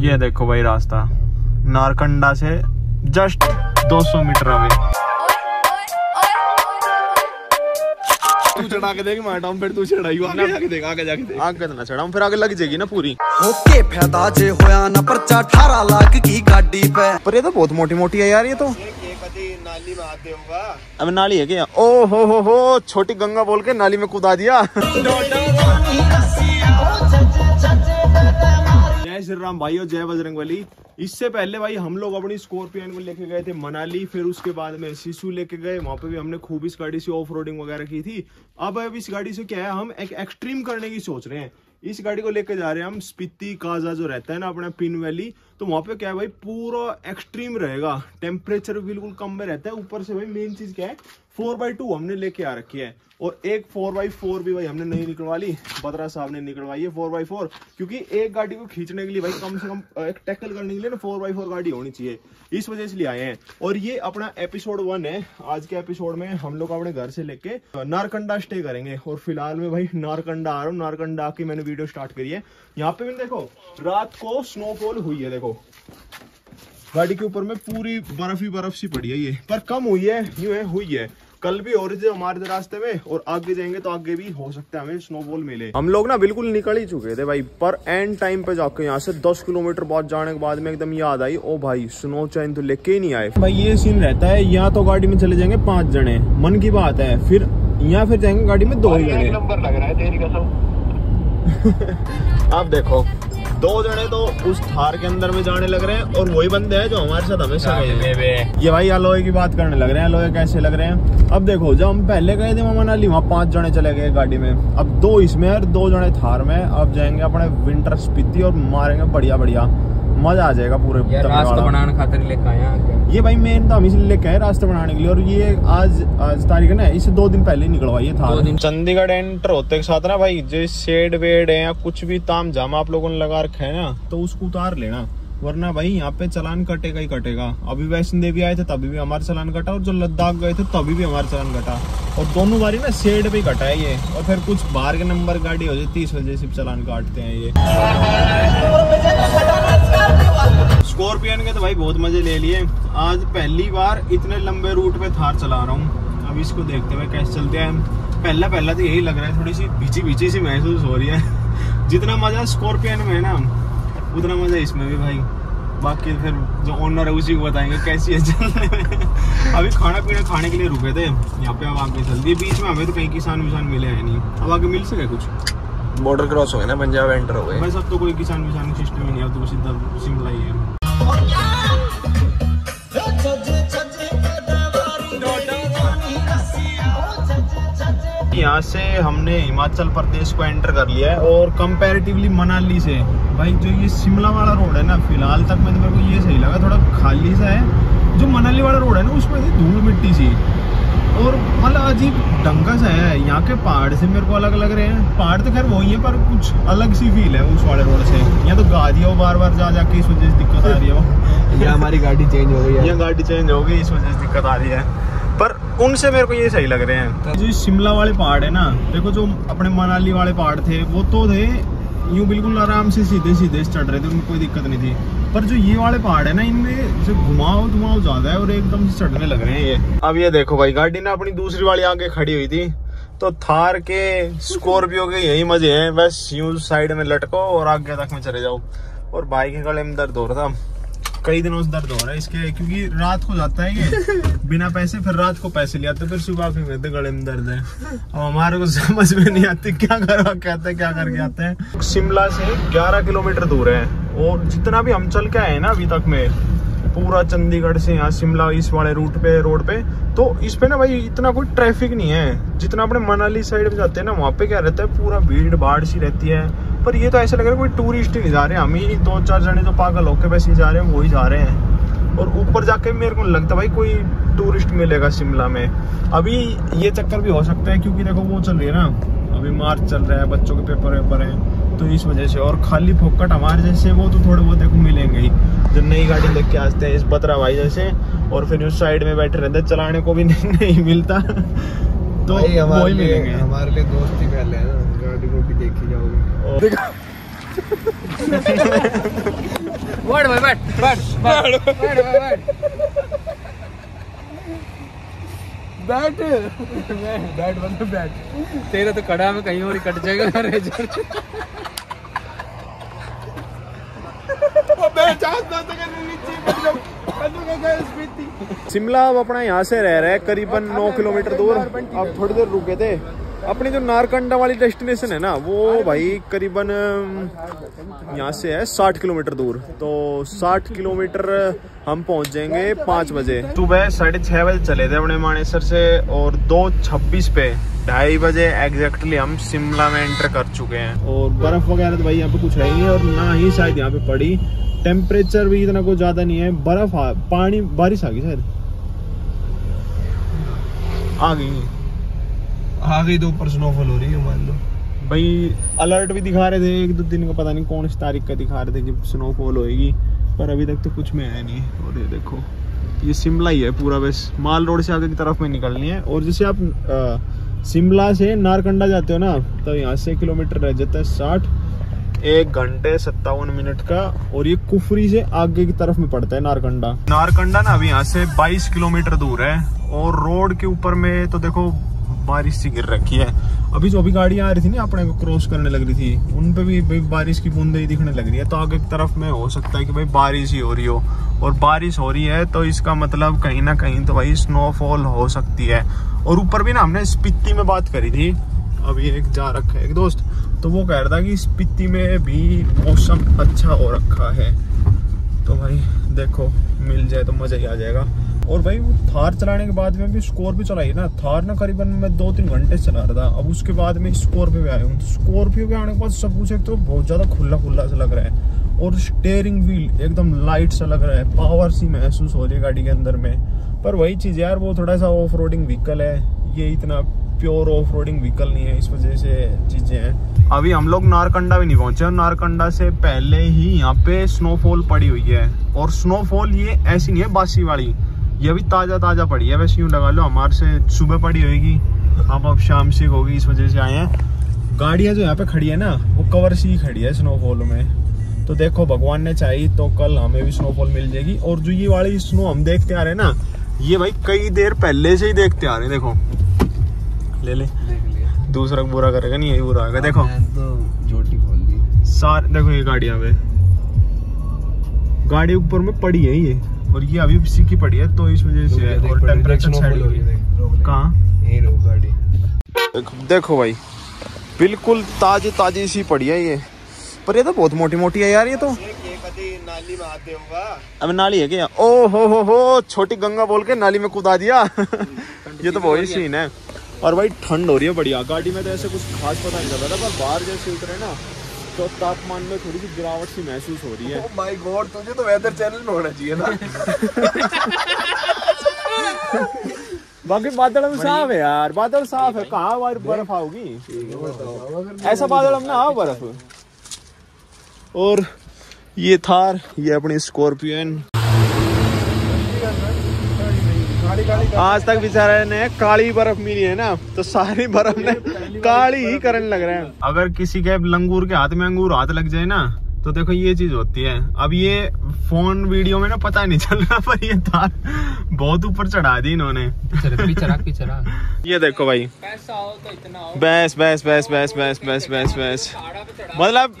ये देखो भाई रास्ता नारकंडा से जस्ट 200 मीटर अवे। तू चढ़ा के देख, मैं हटाऊं फिर तू चढ़ाई आगे देख, आगे जाके देख आगे ना चढ़ाऊं फिर आगे लग जाएगी ना पूरी। ओके फायदा जे होया ना पर्चा 18 लाख की गाड़ी पे। पर ये तो बहुत मोटी मोटी है यार, ये तो नाली में आते होगा। अब नाली है क्या? ओ हो छोटी गंगा बोल के नाली में कूदा दिया। जय श्री राम भाई और जय बजरंग बली। इससे पहले भाई हम लोग अपनी स्कॉर्पियो एन को लेके गए थे मनाली, फिर उसके बाद में शिशु लेके गए, वहाँ पे भी हमने खूब इस गाड़ी से ऑफ रोडिंग वगैरह की थी। अब इस गाड़ी से क्या है, हम एक एक्सट्रीम करने की सोच रहे हैं। इस गाड़ी को लेके जा रहे हैं हम स्पीति काजा जो रहता है ना अपना पिन वैली, तो वहाँ पे क्या है भाई पूरा एक्सट्रीम रहेगा, टेम्परेचर बिल्कुल कम में रहता है। ऊपर से भाई मेन चीज़ क्या है 4x2 हमने लेके आ रखी है और एक 4x4 भी भाई हमने नहीं निकलवा ली, बदरा साहब ने निकलवाई है 4x4, क्योंकि एक गाड़ी को खींचने के लिए भाई कम से कम एक टैकल करने के लिए ना 4x4 गाड़ी होनी चाहिए, इस वजह से लिए आए हैं। और ये अपना एपिसोड 1 है। आज के एपिसोड में हम लोग अपने घर से लेके नारकंडा स्टे करेंगे और फिलहाल मैं भाई नारकंडा आ रहा हूँ। नारकंडा की मैंने वीडियो स्टार्ट करी है। यहाँ पे भी देखो रात को स्नोफॉल हुई है, देखो गाड़ी के ऊपर में पूरी बर्फ ही बर्फ सी पड़ी है, ये पर कम हुई है, यूँ है हुई है। कल भी हो रही थी हमारे रास्ते में और आगे जाएंगे तो आगे भी हो सकता है हमें स्नोफॉल मिले। हम लोग ना बिल्कुल निकल ही चुके थे भाई, पर एंड टाइम पे जाके यहाँ से 10 किलोमीटर बाद जाने के बाद में एकदम याद आई, ओ भाई स्नो चैन तो लेके ही नहीं आए। भाई ये सीन रहता है, यहाँ तो गाड़ी में चले जाएंगे 5 जने, मन की बात है, फिर यहाँ फिर जाएंगे गाड़ी में 2 ही जने। नंबर लग रहा है तेरी कसम। आप देखो 2 जने तो उस थार के अंदर में जाने लग रहे हैं और वही बंदे हैं जो हमारे साथ हमेशा गए। ये भाई अलोए की बात करने लग रहे हैं, अलोए कैसे लग रहे हैं। अब देखो जब हम पहले गए थे मनाली वहाँ 5 जने चले गए गाड़ी में, अब 2 इसमें और 2 जने थार में। अब जाएंगे अपने विंटर स्पीति और मारेंगे बढ़िया बढ़िया, मजा आ जाएगा पूरे। रास्ता बनाने खातिर लेके आए ये भाई, मेन तो हम इसलिए लेके आए रास्ता बनाने के लिए। और ये आज तारीख है ना, इससे 2 दिन पहले निकलवाई ये थार। चंडीगढ़ एंटर होते के साथ ना भाई जो शेड वेड है या कुछ भी ताम झाम आप लोगों ने लगा रखा है ना, तो उसको उतार लेना, वरना भाई यहाँ पे चलान कटेगा ही कटेगा। अभी वैष्णो देवी आए थे तभी भी हमारा चलान कटा, और जो लद्दाख गए थे तभी भी हमारा चलान कटा, और दोनों बारी ना शेड पे कटा है ये। और फिर कुछ बाहर के नंबर गाड़ी हो जाती है, इस वजह से चलान काटते हैं ये। स्कॉर्पियन के तो भाई बहुत मजे ले लिए, आज पहली बार इतने लंबे रूट पे थार चला रहा हूँ। अब इसको देखते हुए कैसे चलते हैं। पहला तो यही लग रहा है, थोड़ी सी भीची भीची सी महसूस हो रही है। जितना मजा स्कॉर्पियन में है ना उतना मजा इसमें भी भाई, बाकी फिर जो ओनर है उसी को बताएंगे कैसी है चलने में। अभी खाना पीना खाने के लिए रुके थे यहाँ पे, अब आगे चल दिए। बीच में हमें तो कहीं किसान विसान मिले हैं नहीं, अब आगे मिल सके कुछ। बॉर्डर क्रॉस हो गए ना, पंजाब एंटर हो गए भाई, सब तो कोई किसान विसान का सिस्टम ही नहीं है, तो सीधा शिमला ही है। यहाँ से हमने हिमाचल प्रदेश को एंटर कर लिया है और कंपैरेटिवली मनाली से भाई जो ये शिमला वाला रोड है ना, फिलहाल तक में तो मेरे को ये सही लगा, थोड़ा खाली सा है। जो मनाली वाला रोड है ना उसमें धूल मिट्टी सी और मतलब अजीब ढंग सा है। यहाँ के पहाड़ से मेरे को अलग लग रहे हैं, पहाड़ तो खैर वही है पर कुछ अलग सी फील है उस वाले रोड से। यहाँ तो गाड़ियाँ बार जा जाके इस वजह से दिक्कत आ रही है। यहाँ हमारी गाड़ी चेंज हो गई है, यहाँ गाड़ी चेंज हो गई इस वजह से दिक्कत आ रही है, पर उनसे मेरे को ये सही लग रहे हैं। जो शिमला वाले पहाड़ है ना, देखो जो अपने मनाली वाले पहाड़ थे वो तो थे यूँ बिल्कुल आराम से सीधे सीधे चढ़ रहे थे, उनमें कोई दिक्कत नहीं थी। पर जो ये वाले पहाड़ है ना, इनमें जो घुमाव ज्यादा है और एकदम से चढ़ने लग रहे हैं ये। अब ये देखो भाई गाड़ी ना अपनी दूसरी वाली आगे खड़ी हुई थी, तो थार के स्कॉर्पियो के यही मजे हैं, बस यूँ साइड में लटको और आगे तक में चले जाओ। और बाइक के गले में दर्द हो रहा था, कई दिनों से दर्द हो रहा है इसके, क्योंकि रात को जाता है ये बिना पैसे, फिर रात को पैसे ले आते, फिर सुबह फिर मेरे गले में दर्द है। और हमारे को समझ में नहीं आती क्या करवा के आते हैं क्या करके आते हैं। शिमला से 11 किलोमीटर दूर है और जितना भी हम चल के आए हैं ना अभी तक में पूरा चंडीगढ़ से यहाँ शिमला इस वाले रूट पे रोड पे, तो इस पे ना भाई इतना कोई ट्रैफिक नहीं है। जितना अपने मनाली साइड पे जाते हैं ना वहाँ पे क्या रहता है पूरा भीड़ भाड़ सी रहती है, पर ये तो ऐसा लग रहा है कोई टूरिस्ट ही नहीं जा रहे हैं, हम ही 2-4 जने जो पागल होके वैसे ही जा रहे हैं वही जा रहे हैं। और ऊपर जाके मेरे को लगता है भाई कोई टूरिस्ट मिलेगा शिमला में। अभी ये चक्कर भी हो सकता है क्योंकि देखो वो चल रही है ना अभी मार्च चल रहा है, बच्चों के पेपर हैं, तो इस वजह से। और खाली फोकट हमारे जैसे वो तो थोड़े बहुत देखो मिलेंगे ही, जो नई गाड़ी लेके आते हैं इस बतरा भाई जैसे, और फिर उस साइड में बैठे रहते चलाने को भी नहीं मिलता, तो वो ही मिलेंगे हमारे लिए। दोस्ती पहले है ना, गाड़ी को भी देखी जाओगे। बढ़ भाई बैठ बैठ बैठ बैठ बंद बैठ। तेरा तो कड़ा में कहीं और ही कट जाएगा रिजल्ट। शिमला अब अपना यहाँ से रह रहा है करीबन 9 किलोमीटर दूर। अब थोड़ी देर रुके थे। अपनी जो नारकंडा वाली डेस्टिनेशन है ना, वो भाई करीबन यहाँ से है 60 किलोमीटर दूर। तो 60 किलोमीटर हम पहुँच जाएंगे 5 बजे। सुबह 6:30 बजे चले थे अपने मानेसर से और 2:26 पे 2:30 बजे एग्जैक्टली हम शिमला में एंटर कर चुके हैं। और बर्फ वगैरह तो भाई यहाँ पे कुछ है नहीं और ना ही शायद यहाँ पे पड़ी। टेम्परेचर भी इतना कुछ ज्यादा नहीं है। बर्फ पानी बारिश आ गई शायद आ गई तो ऊपर स्नोफॉल हो रही है मान लो। भाई अलर्ट भी दिखा रहे थे 1-2 दिन का, पता नहीं कौन सी तारीख का दिखा रहे थे कि स्नोफॉल होएगी, पर अभी तक तो कुछ में है नहीं। और ये देखो ये शिमला ही है पूरा। बस माल रोड से आगे की तरफ में निकलनी है। और जैसे आप शिमला से नारकंडा जाते हो ना, तो यहाँ से किलोमीटर रह जाता है 60, 1 घंटे 57 मिनट का। और ये कुफरी से आगे की तरफ में पड़ता है नारकंडा। नारकंडा ना अभी यहाँ से 22 किलोमीटर दूर है। और रोड के ऊपर में तो देखो बारिश सी गिर रखी है। अभी जो भी गाड़ियाँ आ रही थी ना अपने को क्रॉस करने लग रही थी, उन पे भी बारिश की बूंदें दिखने लग रही है। तो आगे की तरफ में हो सकता है कि भाई बारिश ही हो रही हो। और बारिश हो रही है तो इसका मतलब कहीं ना कहीं तो भाई स्नोफॉल हो सकती है। और ऊपर भी ना हमने स्पीति में बात करी थी, अभी एक जा रखा है एक दोस्त, तो वो कह रहा था कि स्पीति में भी मौसम अच्छा हो रखा है। तो भाई देखो मिल जाए तो मज़ा ही आ जाएगा। और भाई वो थार चलाने के बाद में भी स्कॉर्पियो चलाई ना। थार ना करीबन मैं 2-3 घंटे चला रहा था। अब उसके बाद में स्कॉर्पियो पे आया हूँ। स्कॉर्पियो पे आने के बाद सब कुछ एक तो बहुत ज़्यादा खुला खुला सा लग रहा है और स्टेयरिंग व्हील एकदम लाइट सा लग रहा है। पावर सी महसूस हो रही है गाड़ी के अंदर में। पर वही चीज़ यार, वो थोड़ा सा ऑफ रोडिंग व्हीकल है, ये इतना प्योर ऑफ रोडिंग व्हीकल नहीं है, इस वजह से चीज़ें हैं। अभी हम लोग नारकंडा भी नहीं पहुंचे और नारकंडा से पहले ही यहाँ पे स्नोफॉल पड़ी हुई है। और स्नोफॉल ये ऐसी नहीं है बासी वाली, ये भी ताज़ा ताज़ा पड़ी है। वैसे यूँ लगा लो हमारे से सुबह पड़ी होगी, अब शाम से होगी, इस वजह से आए हैं। गाड़ियाँ जो यहाँ पे खड़ी है ना वो कवर सी खड़ी है स्नोफॉल में। तो देखो भगवान ने चाहिए तो कल हमें भी स्नोफॉल मिल जाएगी। और जो ये वाली स्नो हम देखते आ रहे हैं ना, ये भाई कई देर पहले से ही देखते आ रहे हैं। देखो ले ले दूसरा बुरा करेगा नहीं, यही बुरा आएगा। देखो तो झोटी खोल दी सारे। देखो ये गाड़ियाँ पे गाड़ी ऊपर में पड़ी है ये, और ये अभी सीखी पड़ी है तो इस वजह से है। और टेम्परेचर साइड हो गई कहाँ ये रो गाड़ी। देखो भाई बिल्कुल ताज़ी ताज़ी सी पड़ी है ये, पर ये तो बहुत मोटी मोटी है यार। ये तो नाली में आते होगा। अब नाली है क्या? ओ हो छोटी गंगा बोल के नाली में कूदा दिया। ये तो वही सीन है। और भाई ठंड हो रही है बढ़िया। गाड़ी में तो ऐसे कुछ खास पता नहीं चल रहा था, पर बाहर जैसे उतरे ना तो तापमान में थोड़ी सी गिरावट सी महसूस हो रही है। ओह माय गॉड, तुझे तो वेदर चैनल में होना चाहिए था। बाकी बादल साफ है यार, बादल साफ है। कहाँ बार बर्फ आओगी? ऐसा बादल हम ना आओ बर्फ। और ये थार, ये अपनी स्कॉर्पियन। आज तक बेचारे ने काली बर्फ मिली है ना, तो सारी बर्फ ने काली ही करने लग रहे हैं। अगर किसी के लंगूर के हाथ में अंगूर हाथ लग जाए ना, तो देखो ये चीज होती है। अब ये फोन वीडियो में ना पता नहीं चल रहा, पर ये थार बहुत ऊपर चढ़ा दी इन्होंने। ये देखो भाई बस बस बस बस बस बस बस बस, मतलब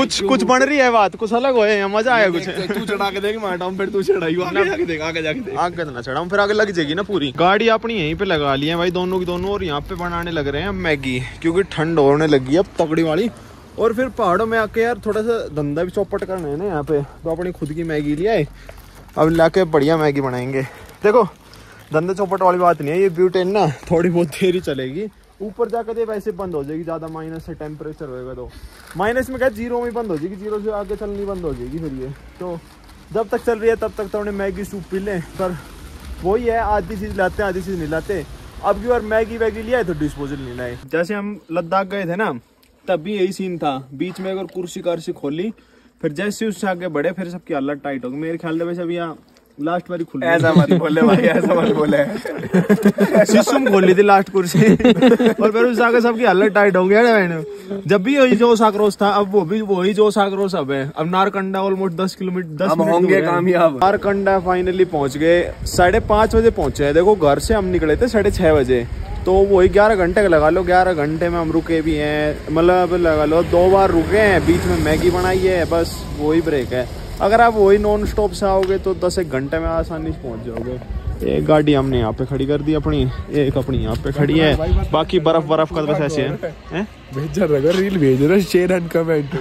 कुछ बन रही है बात, कुछ अलग हो है, मजा आया कुछ। तू चढ़ा के देख, मैं हटाऊं फिर तू चढ़ाई आगे ना चढ़ाऊं फिर, आगे लग जाएगी ना पूरी गाड़ी। अपनी यहीं पे लगा ली है भाई दोनों की दोनों। और यहाँ पे बनाने लग रहे हैं मैगी, क्योंकि ठंड होने लगी है अब तगड़ी वाली। और फिर पहाड़ों में आके यार थोड़ा सा धंधा भी चौपट करना है ना यहाँ पे, तो अपनी खुद की मैगी लिया है। अब लाके बढ़िया मैगी बनाएंगे। देखो धंधा चौपट वाली बात नहीं है, ये ब्यूटेन ना थोड़ी बहुत देर ही चलेगी, ऊपर जाकर ये वैसे बंद हो जाएगी। ज़्यादा माइनस से टेम्परेचर होएगा तो माइनस में क्या जीरो में बंद हो जाएगी, जीरो से आगे चलनी बंद हो जाएगी फिर ये। तो जब तक चल रही है तब तक तो उन्हें मैगी सूप पी लें। पर वही है, आधी चीज़ लाते हैं आधी चीज़ नहीं लाते। अब की बार मैगी वैगी लिया है तो डिस्पोजल नहीं लाए। जैसे हम लद्दाख गए थे ना, तब भी यही सीन था। बीच में अगर कुर्सी खोली, फिर जैसे उससे आगे बढ़े फिर सबकी हालत टाइट होगी। मेरे ख्याल से वैसे अभी यहाँ लास्ट बारी खुल ऐसा मत बोले भाई, ऐसा मत बोले। सिस्टम खोल ली थी लास्ट कुर्सी और फिर उस आगे सबकी हालत टाइट होंगे यार। जब भी वही जोश आक्रोश था, अब वो भी वही जोश आक्रोश अब है। अब नारकंडा ऑलमोस्ट 10 किलोमीटर 10 हम होंगे कामयाब। नारकंडा फाइनली पहुंच गए, 5:30 बजे पहुंचे। देखो घर से हम निकले थे 6:30 बजे, तो वही 11 घंटे का लगा लो, 11 घंटे में हम रुके भी हैं, मतलब लगा लो 2 बार रुके हैं, बीच में मैगी बनाई है, बस वही ब्रेक है। अगर आप वही नॉन स्टॉप से आओगे तो 10 घंटे में आसानी से पहुंच जाओगे। एक गाड़ी हमने यहाँ पे खड़ी कर दी अपनी, एक अपनी यहाँ पे खड़ी है, बाकी बर्फ बर्फ का बस ऐसे है। रील भेज रहा शेयर एंड कमेंट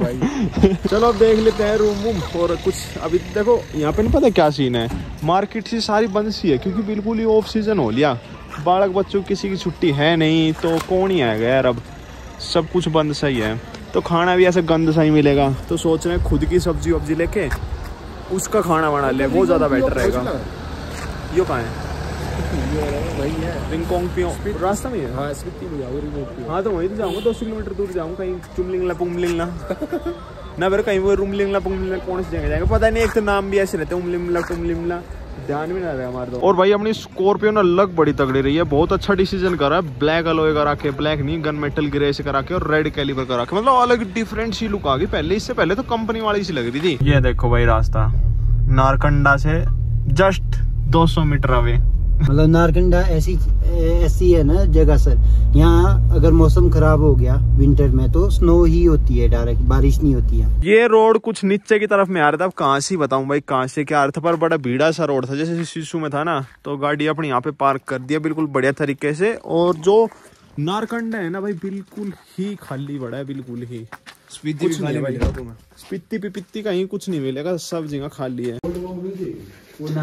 भाई। चलो देख लेते हैं रूम वूम और कुछ। अभी देखो यहाँ पे नहीं पता क्या सीन है, मार्केट से सारी बंद सी है क्योंकि बिल्कुल ही ऑफ सीजन हो लिया। बालक बच्चों किसी की छुट्टी है नहीं तो कौन ही आएगा यार, अब सब कुछ बंद सा ही है। तो खाना भी ऐसा गंद सा ही मिलेगा, तो सोच रहे हैं खुद की सब्जी वब्जी लेके उसका खाना बना ले, वो ज़्यादा बेटर रहेगा। यो कहाँ है रास्ता में है। हाँ तो वहीं तो जाऊँगा, 2 किलोमीटर दूर जाऊँगा, कहीं चुमलिंगला पुमलिंगला ना, फिर कहीं वो रूमलिंगला पुमलिंगला कौन सी जगह जाएंगे पता नहीं। एक तो नाम भी ऐसे रहते उमलिमला टुमलिमला, ध्यान भी ना रहा हमारे तो। और भाई अपनी स्कॉर्पियो ना लग बड़ी तगड़ी रही है, बहुत अच्छा डिसीजन करा है। ब्लैक अलॉय करा के, ब्लैक नहीं गन मेटल ग्रे से करा के और रेड कैलिबर करा के, मतलब अलग डिफरेंट सी लुक आ गई। पहले इससे पहले तो कंपनी वाली सी लग रही थी। ये देखो भाई रास्ता नारकंडा से जस्ट 200 मीटर अवे, मतलब नारकंडा ऐसी है ना जगह सर, यहाँ अगर मौसम खराब हो गया विंटर में तो स्नो ही होती है, डायरेक्ट बारिश नहीं होती है। ये रोड कुछ नीचे की तरफ में आ रहा था, अब कहाँ से बताऊँ भाई कहाँ से क्या आ रहा था, पर बड़ा भीड़ा सा रोड था। जैसे शिशु में था ना, तो गाड़ी अपने यहाँ पे पार्क कर दिया बिल्कुल बढ़िया तरीके से। और जो नारकंडा है ना भाई बिल्कुल ही खाली बड़ा है, बिल्कुल ही स्पिति पिपिति कहीं कुछ नहीं मिलेगा, सब जगह खाली है। वो अब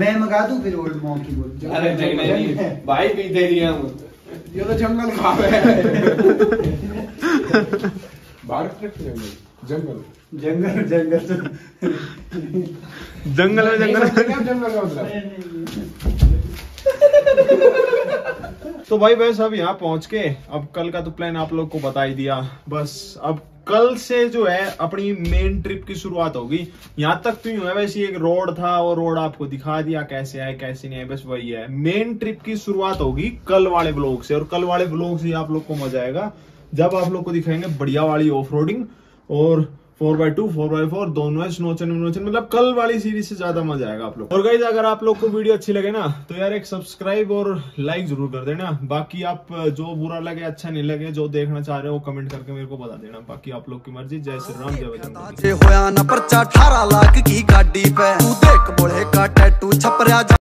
मैं मंगा दूं फिर ओल्ड मॉम की बोल। अरे नहीं भाई पीते नहीं हम, ये तो जंगल खा रहे हैं जंगल जंगल जंगल जंगल जंगल का मतलब। तो भाई बस अब यहाँ पहुंच के अब कल का तो प्लान आप लोग को बता ही दिया। बस अब कल से जो है अपनी मेन ट्रिप की शुरुआत होगी। यहाँ तक तो यूं है वैसे एक रोड था और रोड आपको दिखा दिया कैसे आए कैसे नहीं आए, बस वही है। मेन ट्रिप की शुरुआत होगी कल वाले ब्लॉग से, और कल वाले ब्लॉग से आप लोग को मजा आएगा जब आप लोग को दिखाएंगे बढ़िया वाली ऑफ रोडिंग और 4x2, 4x4 दोनों है, स्नोचन, मतलब कल वाली सीरीज से ज्यादा मजा आएगा आप लोग। और गाइस अगर आप लोग को वीडियो अच्छी लगे ना तो यार एक सब्सक्राइब और लाइक जरूर कर देना। बाकी आप जो बुरा लगे अच्छा नहीं लगे जो देखना चाह रहे हो कमेंट करके मेरे को बता देना, बाकी आप लोग की मर्जी। जय श्री राम, जय वैष्णो देवी।